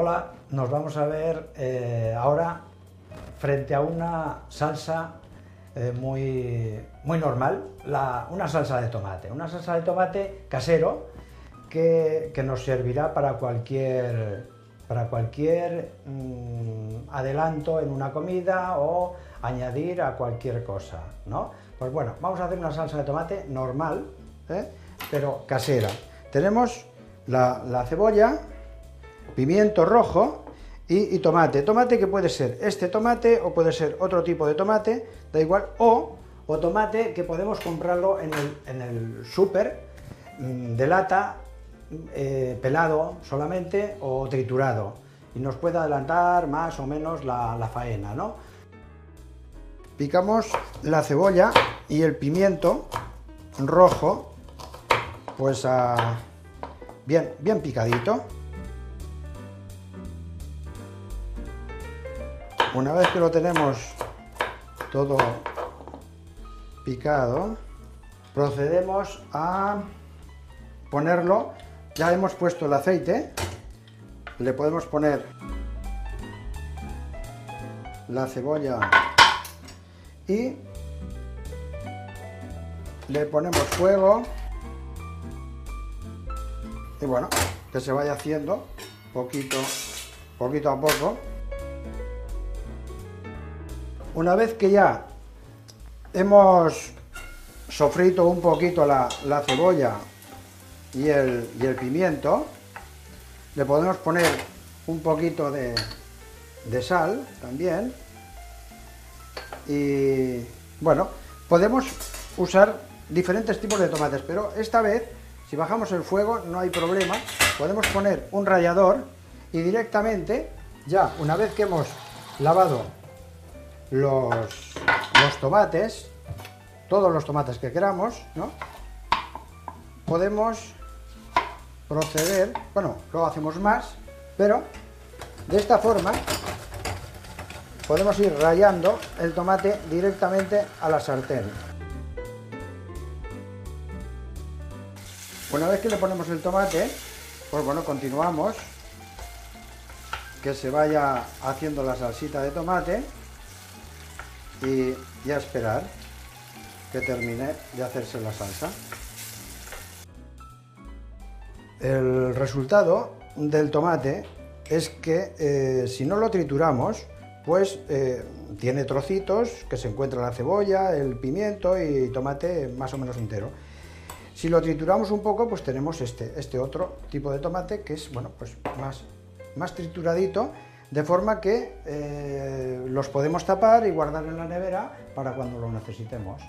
Hola, nos vamos a ver ahora frente a una salsa muy normal, una salsa de tomate, casero que nos servirá para cualquier adelanto en una comida o añadir a cualquier cosa, ¿no? Pues bueno, vamos a hacer una salsa de tomate normal, pero casera. Tenemos la cebolla, pimiento rojo y tomate. Tomate que puede ser este tomate o puede ser otro tipo de tomate, da igual, o tomate que podemos comprarlo en el súper de lata, pelado solamente o triturado, y nos puede adelantar más o menos la faena, ¿no? Picamos la cebolla y el pimiento rojo, pues bien picadito. Una vez que lo tenemos todo picado, procedemos a ponerlo. Ya hemos puesto el aceite, le podemos poner la cebolla y le ponemos fuego, y bueno, que se vaya haciendo poquito a poco. Una vez que ya hemos sofrito un poquito la cebolla y el pimiento, le podemos poner un poquito de sal también, y bueno, podemos usar diferentes tipos de tomates, pero esta vez, si bajamos el fuego, no hay problema, podemos poner un rallador y directamente, ya una vez que hemos lavado los tomates, todos los tomates que queramos, ¿no?, podemos proceder, bueno, luego hacemos más, pero de esta forma podemos ir rallando el tomate directamente a la sartén. Una vez que le ponemos el tomate, pues bueno, continuamos, que se vaya haciendo la salsita de tomate y ya esperar que termine de hacerse la salsa. El resultado del tomate es que si no lo trituramos, pues tiene trocitos que se encuentra la cebolla, el pimiento y tomate más o menos entero. Si lo trituramos un poco, pues tenemos este otro tipo de tomate que es, bueno, pues más trituradito, de forma que los podemos tapar y guardar en la nevera para cuando lo necesitemos.